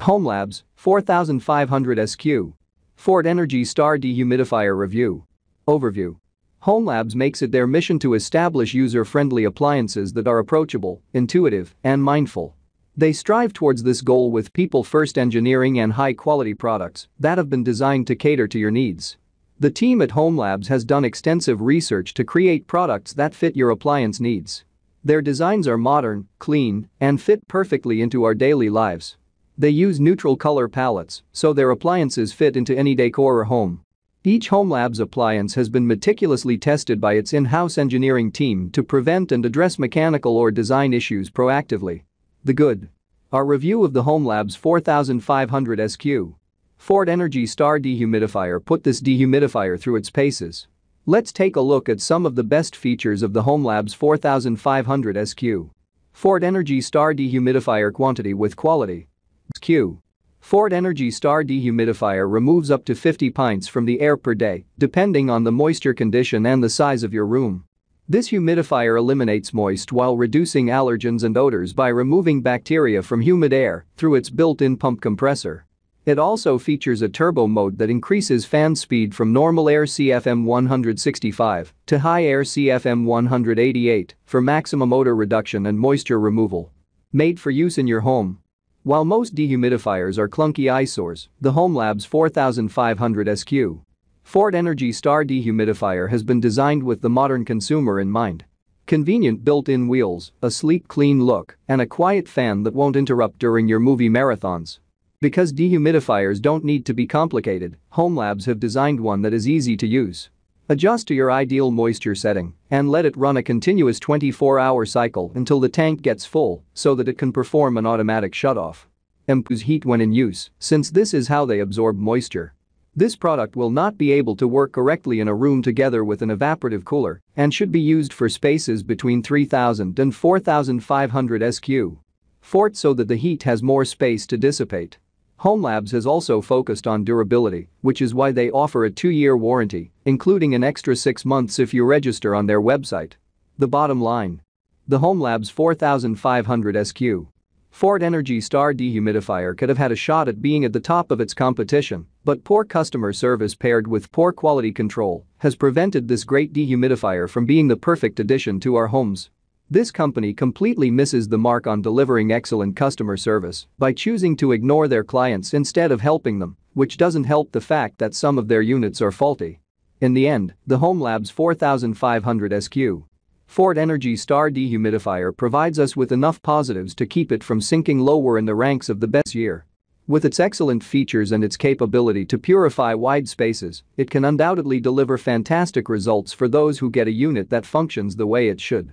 HomeLabs 4500 SQ Ford Energy Star Dehumidifier Review Overview. HomeLabs makes it their mission to establish user-friendly appliances that are approachable, intuitive, and mindful. They strive towards this goal with people-first engineering and high-quality products that have been designed to cater to your needs. The team at HomeLabs has done extensive research to create products that fit your appliance needs. Their designs are modern, clean, and fit perfectly into our daily lives. They use neutral color palettes, so their appliances fit into any decor or home. Each HomeLabs appliance has been meticulously tested by its in-house engineering team to prevent and address mechanical or design issues proactively. The good. Our review of the HomeLabs 4500 SQ Ford Energy Star Dehumidifier put this dehumidifier through its paces. Let's take a look at some of the best features of the HomeLabs 4500 SQ Ford Energy Star Dehumidifier. Quantity with quality. Q. Ford Energy Star Dehumidifier removes up to 50 pints from the air per day, depending on the moisture condition and the size of your room. This humidifier eliminates moist while reducing allergens and odors by removing bacteria from humid air through its built-in pump compressor. It also features a turbo mode that increases fan speed from normal air CFM 165 to high air CFM 188 for maximum odor reduction and moisture removal. Made for use in your home. While most dehumidifiers are clunky eyesores, the HomeLabs 4500 SQ Ford Energy Star Dehumidifier has been designed with the modern consumer in mind. Convenient built-in wheels, a sleek clean look, and a quiet fan that won't interrupt during your movie marathons. Because dehumidifiers don't need to be complicated, HomeLabs have designed one that is easy to use. Adjust to your ideal moisture setting and let it run a continuous 24-hour cycle until the tank gets full so that it can perform an automatic shutoff. Improves heat when in use, since this is how they absorb moisture. This product will not be able to work correctly in a room together with an evaporative cooler and should be used for spaces between 3000 and 4500 SQ Ford so that the heat has more space to dissipate. HomeLabs has also focused on durability, which is why they offer a 2-year warranty, including an extra 6 months if you register on their website. The bottom line. The HomeLabs 4500 SQ Ford Energy Star Dehumidifier could have had a shot at being at the top of its competition, but poor customer service paired with poor quality control has prevented this great dehumidifier from being the perfect addition to our homes. This company completely misses the mark on delivering excellent customer service by choosing to ignore their clients instead of helping them, which doesn't help the fact that some of their units are faulty. In the end, the HomeLabs 4500 SQ Ford Energy Star Dehumidifier provides us with enough positives to keep it from sinking lower in the ranks of the best year. With its excellent features and its capability to purify wide spaces, it can undoubtedly deliver fantastic results for those who get a unit that functions the way it should.